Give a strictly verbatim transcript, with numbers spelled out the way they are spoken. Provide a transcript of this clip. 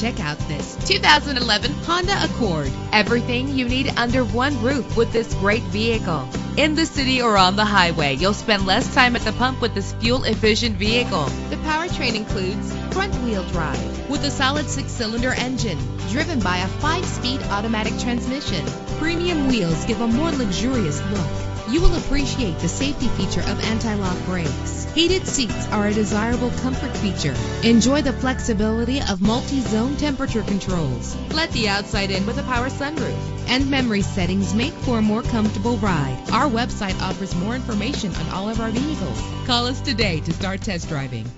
Check out this two thousand eleven Honda Accord. Everything you need under one roof with this great vehicle. In the city or on the highway, you'll spend less time at the pump with this fuel-efficient vehicle. The powertrain includes front-wheel drive with a solid six-cylinder engine driven by a five-speed automatic transmission. Premium wheels give a more luxurious look. You will appreciate the safety feature of anti-lock brakes. Heated seats are a desirable comfort feature. Enjoy the flexibility of multi-zone temperature controls. Let the outside in with a power sunroof. And memory settings make for a more comfortable ride. Our website offers more information on all of our vehicles. Call us today to start test driving.